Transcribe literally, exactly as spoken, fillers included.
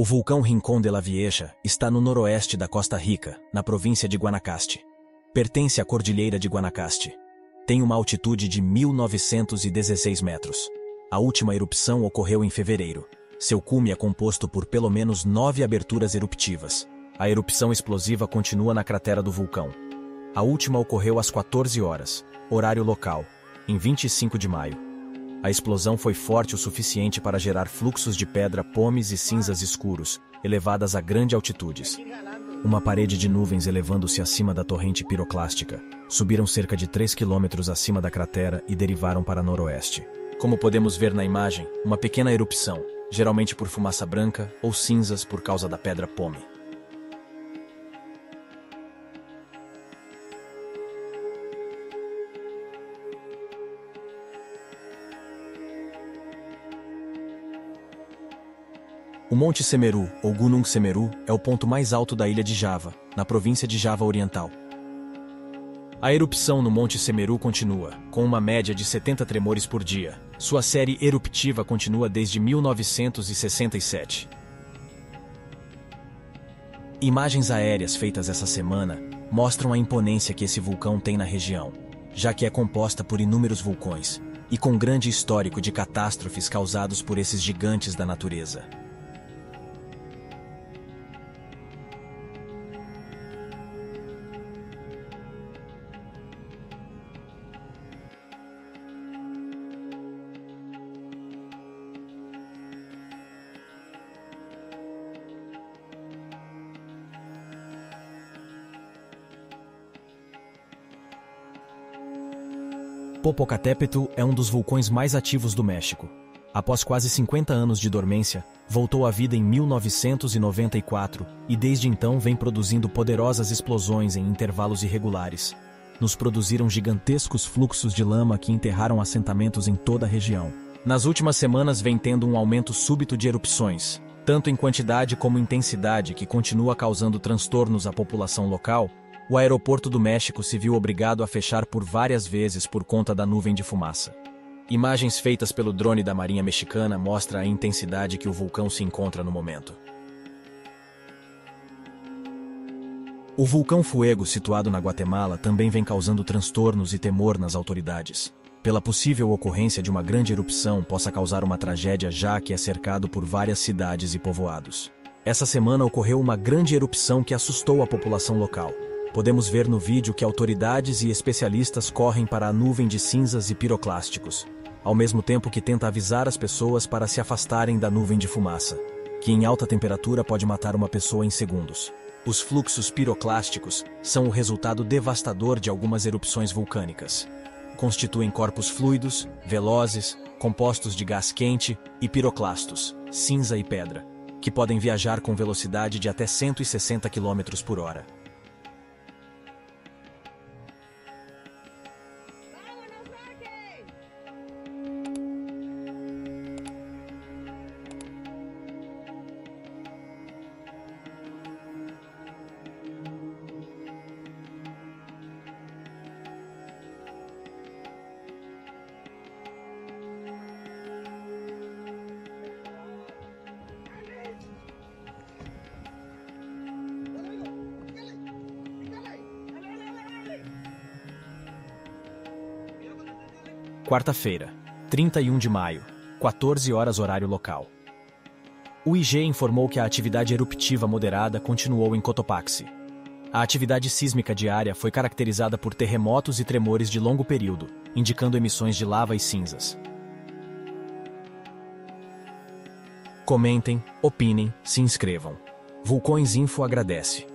O vulcão Rincón de la Vieja está no noroeste da Costa Rica, na província de Guanacaste. Pertence à cordilheira de Guanacaste. Tem uma altitude de mil novecentos e dezesseis metros. A última erupção ocorreu em fevereiro. Seu cume é composto por pelo menos nove aberturas eruptivas. A erupção explosiva continua na cratera do vulcão. A última ocorreu às quatorze horas, horário local, em vinte e cinco de maio. A explosão foi forte o suficiente para gerar fluxos de pedra, pomes e cinzas escuros, elevadas a grandes altitudes. Uma parede de nuvens elevando-se acima da torrente piroclástica, subiram cerca de três quilômetros acima da cratera e derivaram para noroeste. Como podemos ver na imagem, uma pequena erupção, geralmente por fumaça branca ou cinzas por causa da pedra pome. O Monte Semeru, ou Gunung Semeru, é o ponto mais alto da ilha de Java, na província de Java Oriental. A erupção no Monte Semeru continua, com uma média de setenta tremores por dia. Sua série eruptiva continua desde mil novecentos e sessenta e sete. Imagens aéreas feitas essa semana mostram a imponência que esse vulcão tem na região, já que é composta por inúmeros vulcões, e com grande histórico de catástrofes causados por esses gigantes da natureza. Popocatépetl é um dos vulcões mais ativos do México. Após quase cinquenta anos de dormência, voltou à vida em mil novecentos e noventa e quatro e desde então vem produzindo poderosas explosões em intervalos irregulares. Nos produziram gigantescos fluxos de lama que enterraram assentamentos em toda a região. Nas últimas semanas vem tendo um aumento súbito de erupções, tanto em quantidade como intensidade, que continua causando transtornos à população local. O aeroporto do México se viu obrigado a fechar por várias vezes por conta da nuvem de fumaça. Imagens feitas pelo drone da Marinha Mexicana mostram a intensidade que o vulcão se encontra no momento. O vulcão Fuego, situado na Guatemala, também vem causando transtornos e temor nas autoridades, pela possível ocorrência de uma grande erupção possa causar uma tragédia, já que é cercado por várias cidades e povoados. Essa semana ocorreu uma grande erupção que assustou a população local. Podemos ver no vídeo que autoridades e especialistas correm para a nuvem de cinzas e piroclásticos, ao mesmo tempo que tenta avisar as pessoas para se afastarem da nuvem de fumaça, que em alta temperatura pode matar uma pessoa em segundos. Os fluxos piroclásticos são o resultado devastador de algumas erupções vulcânicas. Constituem corpos fluidos, velozes, compostos de gás quente e piroclastos, cinza e pedra, que podem viajar com velocidade de até cento e sessenta quilômetros por hora. Quarta-feira, trinta e um de maio, quatorze horas horário local. O I G informou que a atividade eruptiva moderada continuou em Cotopaxi. A atividade sísmica diária foi caracterizada por terremotos e tremores de longo período, indicando emissões de lava e cinzas. Comentem, opinem, se inscrevam. Vulcões Info agradece.